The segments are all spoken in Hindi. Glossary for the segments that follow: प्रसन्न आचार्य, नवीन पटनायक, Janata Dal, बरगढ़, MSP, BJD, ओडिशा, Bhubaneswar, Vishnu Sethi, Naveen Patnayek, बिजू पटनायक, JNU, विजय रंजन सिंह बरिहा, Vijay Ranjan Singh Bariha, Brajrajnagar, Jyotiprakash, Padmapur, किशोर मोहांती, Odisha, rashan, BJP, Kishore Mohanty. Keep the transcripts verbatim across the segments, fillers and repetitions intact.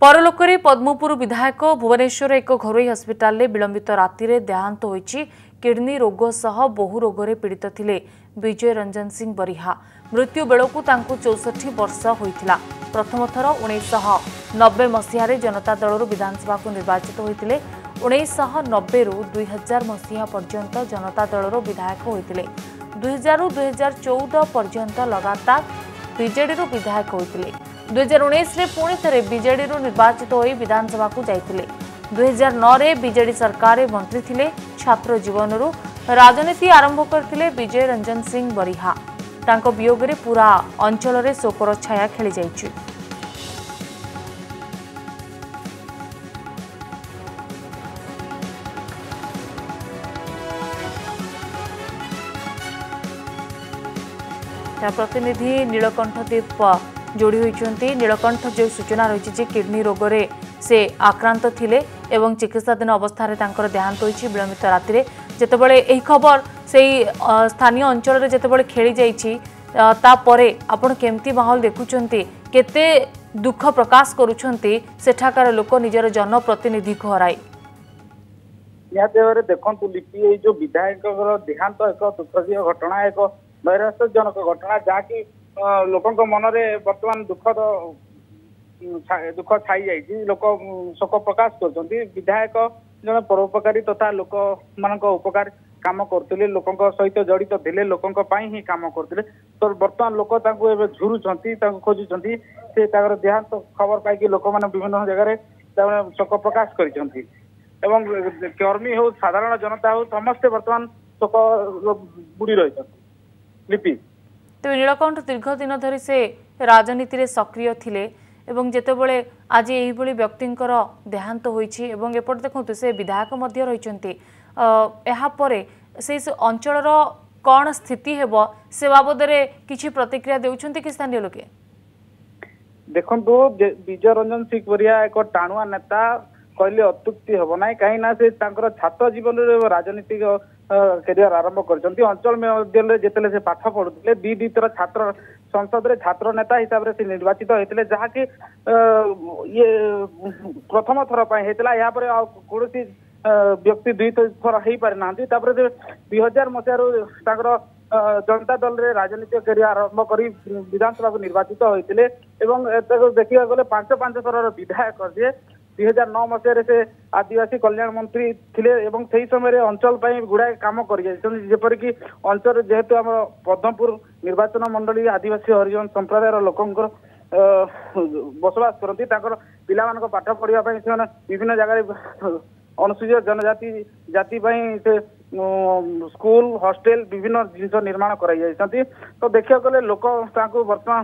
परलोकरे पद्मपुर विधायक भुवनेश्वर एक घरोई हस्पिटाल रे विलंबित राति रे देहांत होईची। किडनी रोग सह बहु रोग रे पीड़ित थिले विजय रंजन सिंह बरिहा। मृत्यु बेलकू तांकू चौसठ वर्ष होइथिला। प्रथम थर उन्नीस सौ नब्बे मसीह रे जनता दलर विधानसभा को निर्वाचित होइथिले। उन्नीस सौ नब्बे रु दो हज़ार मसीहा पर्यंत जनता दलर विधायक होइथिले। दो हज़ार रु दो हज़ार चौदह पर्यंत लगातार बीजेडी रु विधायक होइथिले। दो हज़ार उन्नीस रे पुणी थे बीजेडी रु निर्वाचित होई विधानसभा को जाइथिले। दो हज़ार नौ रे बीजेडी सरकार रे मंत्री थिले। छात्र जीवन रु राजनीति आरंभ करथिले विजय रंजन सिंह बरिहा। तांको वियोग रे पूरा अंचल रे शोकर छाया खेली जाइछि। प्रतिनिधि नीलकंठदीप जोड़ी होती। नीलकंठ जो सूचना रही है किडनी रोग से आक्रांत थिले एवं चिकित्साधीन अवस्था रे तांकर देहांत होईछि। विलंबित राति रे जेतेबेले एही खबर सेही स्थानीय अंचल रे जेतेबेले खेली जाइछि तापरे आपण केमती माहौल देखुछन्ती, केते दुख प्रकाश करूछन्ती सेठाकार लोक निजर जनप्रतिनिधि हराई। या देवरे देखंतु लिपि एही जो विधायक देहांत एक दुखद घटना, एक नैराश्यजनक घटना, जहाँकि लोक मन में बर्तमान दुखद दुख छाई जाइए। लोक शोक प्रकाश करते। विधायक जन परोपकारी तथा तो लोक मान उपकार कम करते, लोक सहित जड़ित तो थे, लोक ही कम करते। तो बर्तमान लोक झुरुं खोजुं से देहांत तो खबर पाई लोक मैंने विभिन्न जगह शोक प्रकाश करमी हो साधारण जनता हो समस्ते बर्तमान शोक बुड़ी रही। लिपि तेज नीलकंठ दीर्घ दिन धरी से राजनीति रे सक्रिय थिले एवं जेतेबेले आज यही व्यक्तिंकर देहांत होईछि एवं एपट देखंतु से विधायक मध्य रहिचंती। एहा परे से अंचलर कोन स्थिति हेबो से बाबद रे किछि प्रतिक्रिया देउचंती कि स्थानीय लोके? देखंतु विजय रंजन सिंह बरिहा एक टाणुआ नेता कहले अत्युक्ति हेबो नाही, काहे ना से तांकर छात्र जीवन राजनीतिक करियर आरंभ करछंती। अंचल में जितने से पाठ पढ़ुते दी दी तरह छात्र संसद रे छात्र नेता हिसाब से निर्वाचित होते, जहाँकि ये प्रथम थर पर होता। यहाँ पर कौन सी व्यक्ति दुई थर हो पारि ना। दुई हजार मसीह जनता दल रे राजनीतिक करियर आरंभ कर विधानसभा को निर्वाचित होते। देखा गले पांच पांच थर विधायक जे दुई हजार नौ मसीह से आदिवासी कल्याण मंत्री थिले एवं से समय अंचल पर गुड़ाए काम करपरिक अंचल जेहेतु आम पद्मपुर निर्वाचन मंडली आदिवासी हरिजन संप्रदायर लोक बसवास करती, पाठ पढ़ाई से विभिन्न जगह अनुसूचित जनजाति जाति से स्कूल हॉस्टल विभिन्न जिनस निर्माण कराई। तो देखा गले लोक बर्तमान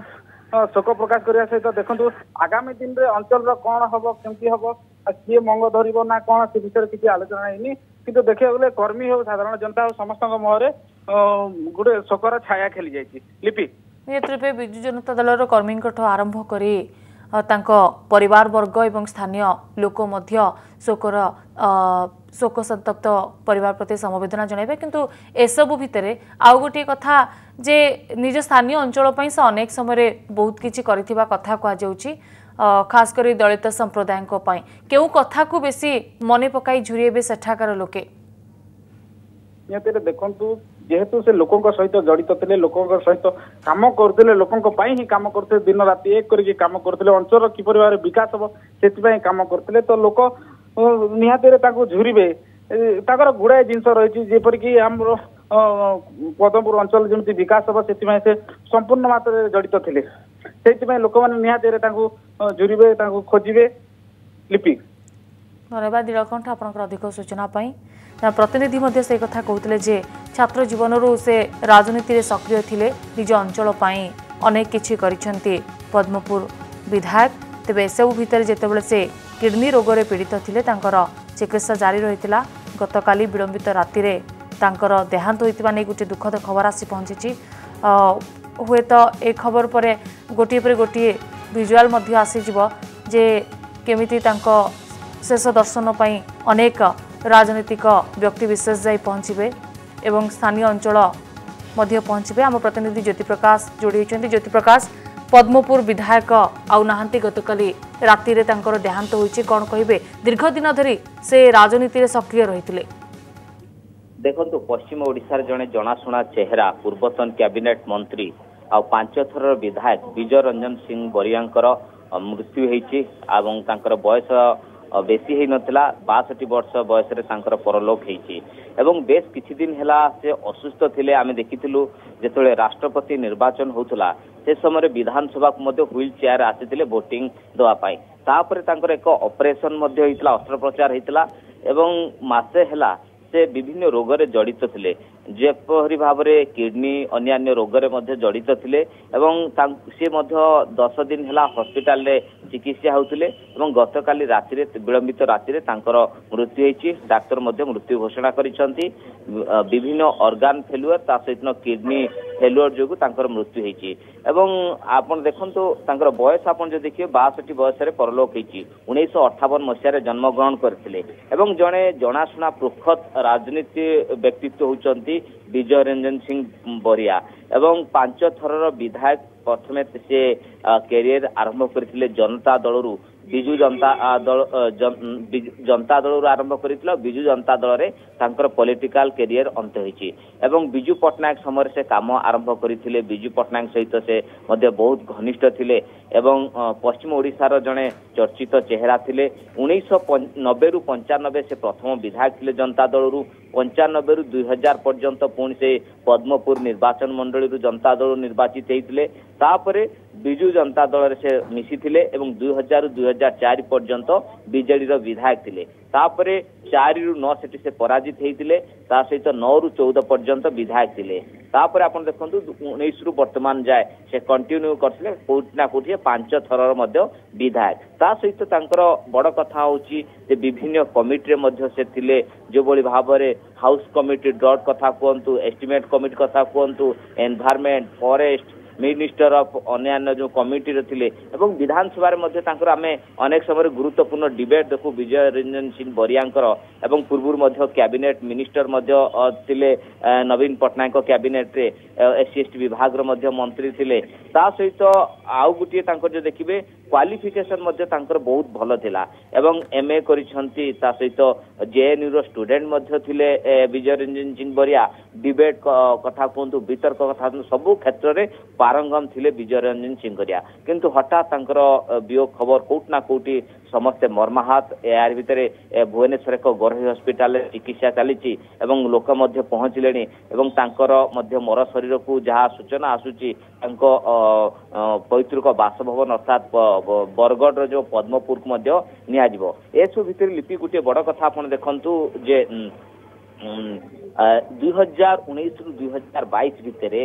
शोक प्रकाश करने सहित देखु आगामी दिन में अंचल कौन हम कमी हम किए मंग धर ना कौन से विषय किसी आलोचना है कि देखा गले कर्मी हो साधारण जनता हो समस्त मुहर गोटे शोकर छाया खेली जाइए। लिपि ये बिजु जनता दलर कर्मी आरंभ कर परिवार वर्ग एवं स्थानीय लोक शोकर शोक संतप्त परिवार प्रति समवेदना जनाइबे, किंतु एसबू भितरे आउ गोटे कथा जे निज स्थानीय अंचल पई से अनेक समय बहुत किछि करिथिबा कथा कह जाउछि। खास करी दलित संप्रदाय को पई केउ कथा को बेसी मने पकाई झुरिएबे सेठाकार लोके? यते देखंतु जेहेतु से लोक सहित जड़ित थे, लोक सहित कम करते, लोक ही कम करते, दिन राति एक करके कम करते, अंचल किपर भाव विकास हम से कम करते। तो लोक निहाते झुरीबे गुड़ाए जिनस रही जेपरिक आम पद्मपुर अंचल जमी विकास हम से संपूर्ण मात्र जड़ित थे से लोक मैंने निहाते झुरीबे खोजे। लिपि धन्यवाद नीलकंठ आपंकर अधिक सूचना प्रतिनिधि मध्य से कथा कहते जे छात्र जीवन रू से राजनीति रे सक्रिय थिले, निज अंचल पई अनेक किछि करिसंती पद्मपुर विधायक। तेबे एसबू भितर जेतेबेले से किडनी रोग रे पीड़ित थिले तांकर चिकित्सा जारी रहितला। गतकाली विलंबित राति रे तांकर देहांत होइतिबा नै गुटे दुखद खबर आसी पहुंचीछि। हुए तो ए खबर परे गोटे पर गोटे विजुअल मध्य आसी जिवो जे केमिति तांको शेष दर्शन पई अनेक राजनीतिक व्यक्ति विशेष जाई पहुंचीबे एवं स्थानीय अंचल मध्य पहुंचबे। आम प्रतिनिधि ज्योतिप्रकाश जोड़ी होती। ज्योतिप्रकाश पद्मपुर विधायक आउ नाहंती गतकाली राति रे तांकर देहांत होईची कोन कहिबे दीर्घ दिन धरी से राजनीति रे सक्रिय रहितिले। देखंतु पश्चिम ओडिसा जने जनाशुना चेहरा पूर्वतन कैबिनेट मंत्री आ पांच थर विधायक विजय रंजन सिंह बरिहांकर मृत्यु होईची एवं तांकर बयस बेसी ही नथिला बासठ वर्ष बयस रे तांकर परलोक होईची एवं बेस किछि दिन हैला से असुस्थ थिले। आमे देखिथिलु जेतोले राष्ट्रपति निर्वाचन होउथला से समय विधानसभा को मध्ये व्हील चेयर आसीथिले वोटिंग दवा पाई तापर तांकर एक ऑपरेशन मध्ये होइतला अस्त्रोपचार होइतला एवं मासे हैला से विभिन्न रोग रे जड़ित थिले जेपरि भाव रे किडनी अन्य रोग रे मध्ये जड़ित थिले एवं से मध्ये दस दिन हैला हॉस्पिटल रे चिकित्सा होउथिले एवं गतकाली राति रे विलंबित राति रे तांकर मृत्यु होईची। डाक्टर मध्ये मृत्यु घोषणा करिसंती विभिन्न ऑर्गन फेल्युअर ता सहित किडनी फेल्युअर जोगु तांकर मृत्यु होईची एवं आपण देखंतु तांकर वयस आपण जे देखिए बासठ वर्ष रे परलोक होईची। उन्नीस सौ अट्ठावन मसिया रे जन्म ग्रहण करथिले एवं जणे जणासुना प्रखत राजनीति व्यक्तित्व होचंती विजय रंजन सिंह बरिहा एवं पांच थरर विधायक प्रथमे से कैरियर आरंभ करथिले जनता दलरू बिजू जनता दल जनता दलरू आरंभ करथिले बिजू जनता दल रे तांकर पॉलिटिकल कैरियर अंत होईची एवं बिजू पटनायक समय से काम आरंभ करथिले। बिजू पटनायक सहित से मध्ये बहुत घनिष्ठ थिले एवं पश्चिम ओडिसा रो जने चर्चित चेहरा थिले। उन्नीस सौ नब्बे रु पंचानबे से प्रथम विधायक थिले जनता दलरू पंचानबे रु दो हज़ार पर्यंत पुणी से पद्मपुर निर्वाचन मंडली रु जनता दल निर्वाचित होईथिले तापरे बिजू जनता दल से मिशिथिले एवं दो हज़ार दो हज़ार चार पर्यंत बीजेडी रो विधायक थिले तापरे चार रु नौ सेटी से पराजित होईथिले ता सहित नौ रु चौदह पर्यंत विधायक थिले तापरे आपण देखंतु उन्नीस रु वर्तमान जाय से कंटिन्यू करथिले कोठना कोठिए पांच थरर मध्ये विधायक ता सहित तांकर बड़ कथा होची जे विभिन्न कमिटी रे मध्ये से थिले जो बोली भाबरे हाउस कमिटी ड्रॉट कथा कोंतु एस्टिमेट कमिटी कथा कोंतु एनवायरमेंट फॉरेस्ट मिनिस्टर ऑफ अन्य जो कमिटी रे एवं विधानसभा मध्ये तांकर आमे अनेक समय गुरुत्वपूर्ण डिबेट देखु विजय रंजन सिंह बरिहांकर एवं पूर्व मध्ये कैबिनेट मिनिस्टर मध्ये थिले नवीन पटनायक कैबिनेट रे एससी/एसटी विभाग रो मध्ये मंत्री थिले ता सहित आउ गुटिए तांकर जे देखिबे क्वालिफिकेशन मध्ये तांकर बहुत भलो थिला एवं एमए करिसंती ता सहित जेएनयू रो स्टूडेंट मध्ये थिले विजय रंजन सिंह बरिहा। डिबेट कथा कोंतु वितर्क कथा सब क्षेत्र रे पारंगम थिले विजय रंजन सिंह बरिहा किंतु हठात तांकर वियोग खबर कोटना कोटी समस्ते मर्माहत एआर भितरे भुवनेश्वर को गरही हॉस्पिटल चिकित्सा चली लोक मध्य पहुंचले तांकर मध्य मर शरीर को जहाँ सूचना आसूची पैतृक बासभवन अर्थात बरगढ़ जो पद्मपुर को मध्य नियाजिबो एसु भितर लिपि गोटे बड़ कथा आपण देखंतु जे दुई हजार उन्नीस रु दुई हजार बाईस भितर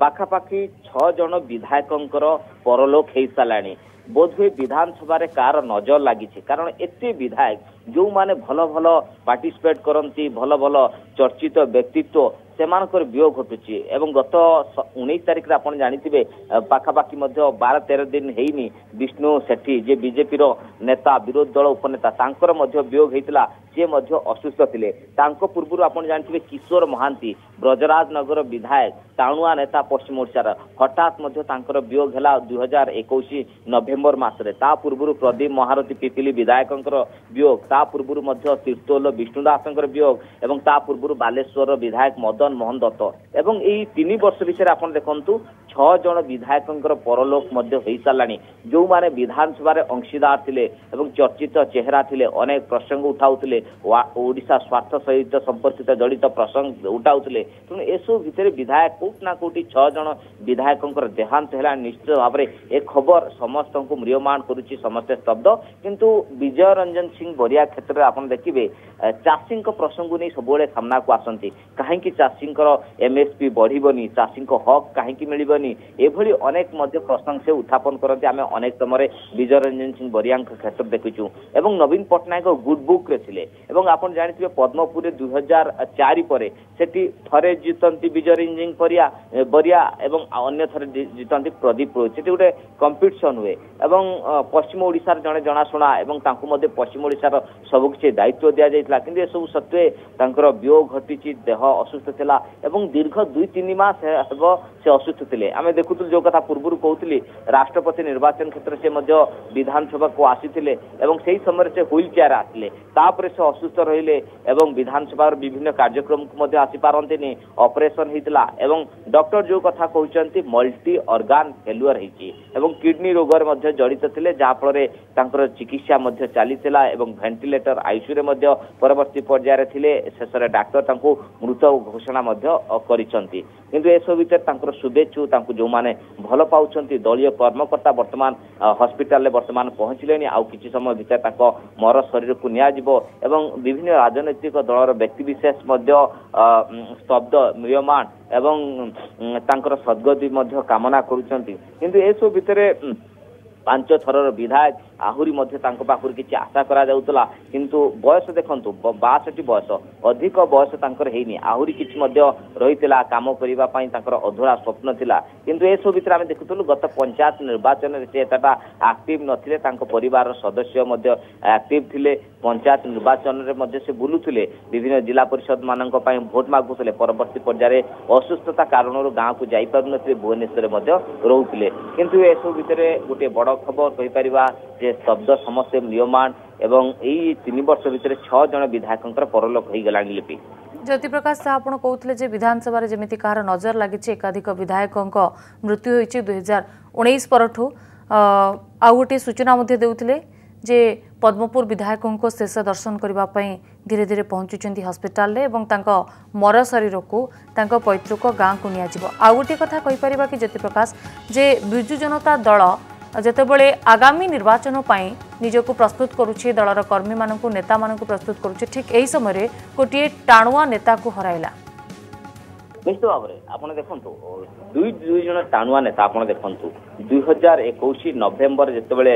पाखापाखि छह जन विधायकंकर परलोक हो साराणी बोधहुए विधानसभा कार नजर लगी कारण एते विधायक जो माने भल भल पार्टिसिपेट करती भल भल चर्चित व्यक्तित्व से मानकर वियोग घटुची। एवं गत उन्नीस तारीख रे आपण जानिथिबे पाखापाखि मध्य बारह तेरह दिन हेनी विष्णु सेठी जे बीजेपी रो नेता विरोधी दल उपनेता तांकर मध्य वियोग हेतला जे मध्य असुस्थ थिले। तांको पूर्वरु आपण जानिथिबे किशोर मोहांती ब्रजराजनगर विधायक ताणुआ नेता पश्चिम ओडिशार हठात मध्य तांकर वियोग हेला दो हज़ार इक्कीस नवेम्बर मासरे। ता पूर्वरु प्रदीप महारथी पिपिली विधायकंकर वियोग ता पूर्वरु मध्य तीर्थोल विष्णुदासंकर वियोग एवं ता पूर्वरु बालेश्वर विधायक मदन मोहन दत्त एवं एही तीन वर्ष भितर आपण देखंतु छह जन विधायकंकर परलोक मध्य होई सालाणी जो माने विधानसभा रे अंशीदार थिले एवं चर्चित चेहरा थिले अनेक प्रसंग उठाउथिले ओडिशा स्वार्थ सहित संपर्कित जड़ित प्रसंग उठाउथिले। तेणु एसबू भितर विधायक कोटना कोटी छह जन विधायकंकर देहांत हेला निश्चित भाव में ए खबर समस्त को म्रियमाण करुच्ची समस्ते शब्द किंतु विजय रंजन सिंह बरिहा क्षेत्र में आप देखिए चाषी प्रसंग नहीं सबुले सामना को आसती कहीं चाषी एमएसपी बढ़ी चाषी हक कहीं मिलनी एभली अनेक प्रसंग से उत्थापन करते आम अनेक समय विजय रंजन सिंह बरिहा क्षेत्र देखीचु। एवं नवीन पटनायक गुड बुक रे आप जानते पद्मपुर दुई हजार चार पर थे जीतती विजय रंजन सिंह बरिहा एवं अन्न थे जीतती प्रदीप रोहित से गोटे कंपिटिशन हुए एवं पश्चिम ओडिशार जड़े जनाशुना एवं पश्चिम ओडिशार सबकि दायित्व दि जाता कि सब सत्वे वियोग घटी देह असुस्थ पड़ता और दीर्घ दुई तीन मास से असुस्थ थे। आम देखुल जो कथा पूर्व कहती राष्ट्रपति निर्वाचन क्षेत्र से विधानसभा को आसी से समय से ह्विल चेयर आसपर से असुस्थ रे विधानसभा विभिन्न कार्यक्रम को आसीपारती ऑपरेशन होता डॉक्टर जो कथा कहते मल्टी ऑर्गन फेल्युअर होगी किडनी रोगर जड़ित थे जहाँफल चिकित्सा चली भेंटिलेटर आईसीयू में परवर्ती पर्यायर थे शेष डाक्टर मृत घोषणा किंतु एसबू भीतर शुभेच्छु जो मैंने भल पाँच दलीय कर्मकर्ता वर्तमान हस्पिटाल वर्तमान पहुंचले आउ कि समय भीतर मर शरीर को निन्न राजनैतिक दलर व्यक्तिविशेष स्तब्ध म्रियमाण और सद्गति कामना करु एसबू भितर पांच थरर विधायक आहुरी पाखर किसी आशा करा किंतु बयस देखु बासठी बयस अधिक बयस होनी आहुरी किसी रही कम करने अधूरा स्वप्न था किंतु एसबू भितर आम देखुलू गत पंचायत निर्वाचन से आक्टिव नथिले परिवार सदस्य आक्टिव थे पंचायत निर्वाचन में से बुलूले विभिन्न जिला परिषद मान भोट मागुले परवर्ती पर्यायर असुस्थता कारण गाँव को जापार नी भुवनेश्वर में रोते किंतु एसबू भितर गोटे बड़ खबर कहीपर जे शब्द समस्ते म्रियमाण एवं यही तीन वर्ष भितर छह जन विधायक परलोक हो गला। लिपि ज्योतिप्रकाश साह आप कहते विधानसभा जमी कहार नजर लगी एकाधिक विधायक मृत्यु होती दुई हजार उन्नीस पर आउ गोटे सूचना देते जे पद्मपुर विधायकों शेष दर्शन करने धीरे धीरे पहुंचुं हस्पिटाल मर शरीर को पैतृक गाँ को निआ गोटे कथा कहीपर कि ज्योतिप्रकाश जे बिजु जनता दल जेतेबेले आगामी निर्वाचन पाई निजको प्रस्तुत करुचे दलर कर्मी मानकु नेता मानकु प्रस्तुत करुचे ठीक यही समय गोटे टाणुआ नेता को हराइला। निश्चित भाव में आप देखु दुई दुई जन टाणुआ नेता आप देखु दुई हजार एकोश नवेम्बर जितेबले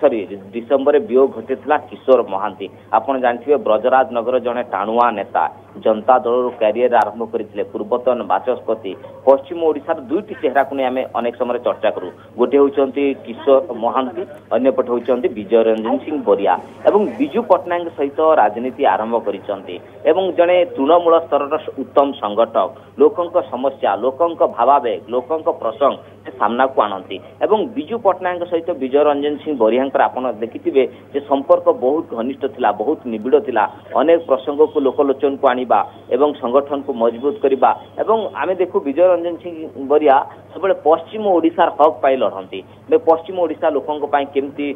सरी डिसेम्बर वियोग घटीला किशोर मोहांती आप जानते ब्रजराजनगर जड़े टाणुआ नेता जनता दल क्यारियर आरंभ करते पूर्वतन बाचस्पति पश्चिम ओडार दुईट चेहरा को नहीं आम अनेक समय चर्चा करूँ गोटे होती किशोर मोहांती अंपटे होती विजय रंजन सिंह बरिहा और बिजू पट्टनायक सहित राजनीति आरंभ कर जड़े तृणमूल स्तर उत्तम संगठक लोकों समस्या लोकों भावावेग लोकों प्रसंग सामना को आनती एवं बिजू पट्टनायक सहित विजय रंजन सिंह बरिहा आप देखिथे संपर्क बहुत घनिष्ठ था बहुत निबिड़ था अनेक प्रसंग को लोकलोचन को आनिबा एवं संगठन को मजबूत करवा आम देखू विजय रंजन सिंह बरिहा सब पश्चिम ओडार हक पाई लड़ती पश्चिम ओडा लोकों केमती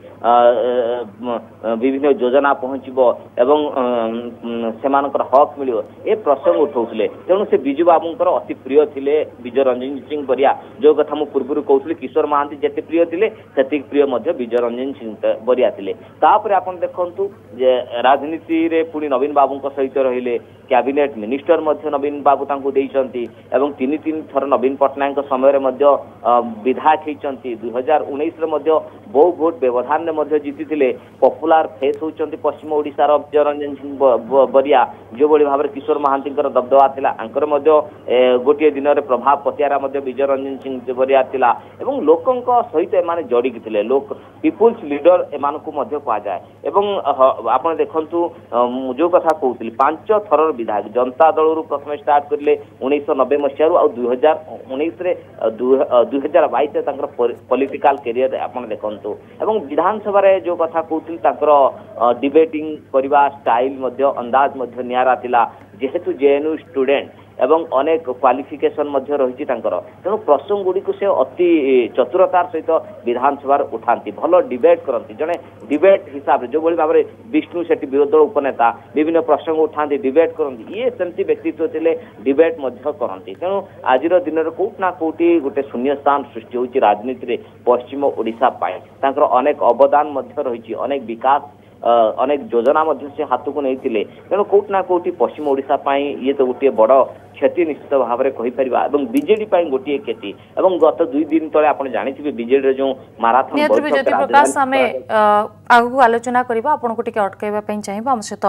विभिन्न योजना पहुँच से हक मिल ए प्रसंग उठाते तेणु से बिजू बाबूंर अति प्रिय थे विजय रंजन सिंह बरिहा जो कथा मुझे पूर्व कहूँ किशोर महांती जिते प्रिय थे से प्रिय विजय रंजन सिंह बरिहा थे। आप देखु राजनीति में पुणी नवीन बाबू सहित रहिले कैबिनेट मिनिस्टर नवीन बाबू एवं तीन तीन थर नवीन पट्टनायक समय विधायक होती दुई हजार उन्नीस बहु भोट व्यवधान जीति पॉपुलर फेस होती पश्चिम ओडार विजय रंजन सिंह बरिहा जो भाव में किशोर महांती दबदबा था गोटे दिन में प्रभाव पतियारा विजय रंजन सिंह बरिहा था और लोकों सहित एम जड़िक पीपुल्स लीडर एम कहुए आप देखु जो कथा कहती पांच थर विधायक जनता दल प्रथम स्टार्ट करें उन्नीस नब्बे मसीह आ दुई हजार उन्नीस दुई हजार बैस पॉलिटिकल कैरियर आप देखु एवं विधानसभा जो कथा कहती डिबेटिंग करवा स्टाइल अंदाज निरा था जेहेतु जेएनयू स्टूडेंट एवं अनेक क्वालिफिकेशन रही तेणु प्रसंग गुड़ी से अति चतुरतार सहित विधानसभा उठाती भल डिबेट करती जड़े डिबेट हिसाब से जो भाव में विष्णु सेठी विरोधी दल उपनेता विभिन्न प्रसंग उठाती डिबेट करती ये सेमती व्यक्तित्व थे डिबेट करती तेणु आज दिन कौट ना कौटी गोटे शून्य स्थान सृष्टि होती राजनीति में पश्चिम ओडिशा पाए तांकर अनेक अवदान रही अनेक विकास अनेक योजना से हाथ को नहीं तेणु कौट ना कौटी पश्चिम ओडिशा पाई ये तो गोटे बड़ क्षति निश्चित भाव में कहीपर और बीजेडी गोटे क्षति और गत दुई दिन तेज आप जानते बीजेडी जो माराथन ज्योतिप्रकाश आम आगे आलोचना करके अटकवाई चाहिए आम सहित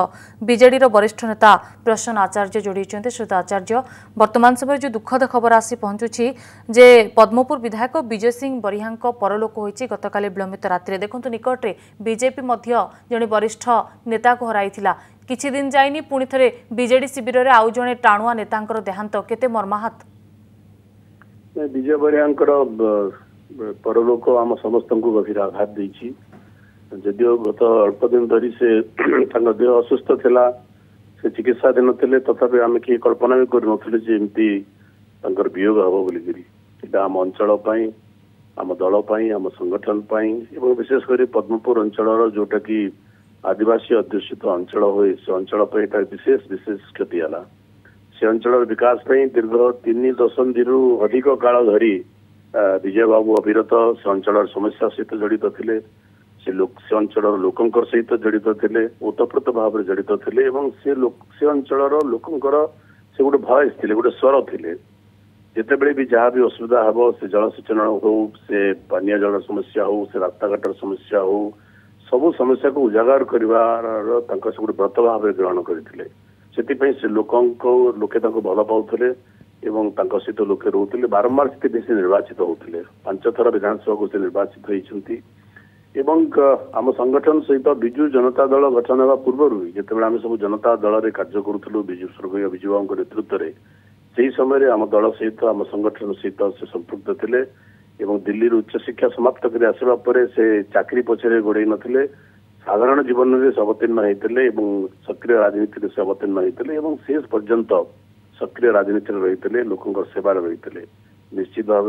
बीजेडी वरिष्ठ नेता प्रसन्न आचार्य जोड़े श्रोता आचार्य वर्तमान समय जो दुखद खबर आसी पहुंचुछि जे पद्मपुर विधायक विजय सिंह बरिहा परलोक होइछि गत काले विलंबित रात्रि देखु निकट में बीजेपी जड़े वरिष्ठ नेता को हराई किछि दिन जाइनी पुणी थरे बीजेडी शिविर रे आउ जने टाणुआ नेतांकर देहांत केते मर्माहत। विजय बरिहांकर परलोक आम समस्तंकु गभीर आघात दैछि। जदिओ गत अल्प दिन धरी से देह असुस्थ थिला, से चिकित्साधीन थिले, तथापि आम के कल्पना भी कर नथिले जे एमती तांकर वियोग हबो बोली करी। एटा आम अंचल पई, आम दल पई, आम संगठन पई एवं विशेषकर पद्मपुर अंचल जोटा कि आदिवासी अध्युषित अंचल हुए से अंचल पर विशेष विशेष क्षति है। से अंचल विकास दीर्घ तीन दशंधि अधिक काल धरी विजय बाबू अविरत से अंचल समस्या सहित जड़ित थे, से अंचल लोक सहित जड़ित थे, ओतप्रोत भाव जड़ित थे। से अंचल लोक से गोटे भयस थे, गोटे स्वर थे। जितेबले भी जहाँ भी असुविधा हे, से जलसेचन हो, से पानी जल समस्या हो, से रास्ताघाटर समस्या हो, सबू समस्या को उजागर करिवार गोटे व्रत भाव ग्रहण करते। से लोक लोके भल पाते एवं सहित लोके रोते बारंबार से निर्वाचित होते। पांच थर विधानसभा को से निर्वाचित होती। आम संगठन सहित बिजु जनता दल गठन होगा पूर्व जितेबाला आम सब जनता दल में कार्य करूँ बिजु स्वर्गीय बिजु बाबू के नेतृत्व में, से समय आम दल सहित आम संगठन सहित से संपृक्त थे। दिल्ली उच्च शिक्षा समाप्त कर आसवा पर से चाकरी पछरे गोड़े नथिले, साधारण जीवन में से अवतीर्ण होते, सक्रिय राजनीति से अवतीर्ण होते, शेष पर्यंत सक्रिय राजनीति रही लोकों सेवा रही। निश्चित भाव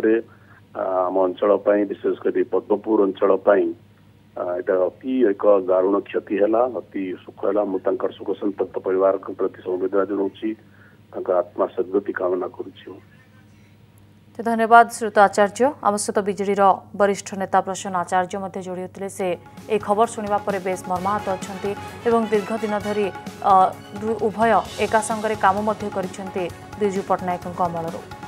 आम अंचल विशेषकर पद्मपुर अंचल अति एक दारुण क्षति है, अति सुख है। मुझे सुख संतप्त परिवार प्रति संवेदना जनाऊँगी, आत्मा सद्गति कामना करुच्ची। तो धन्यवाद श्रोता आचार्य। आम सहित बीजेडी वरिष्ठ नेता प्रसन्न आचार्य जोड़ी होते। से एक खबर शुणा पर बेस मर्माहत अच्छा एवं दीर्घ दिन धरी उभय एका संगे काम बिजू पट्टनायकों अमलर।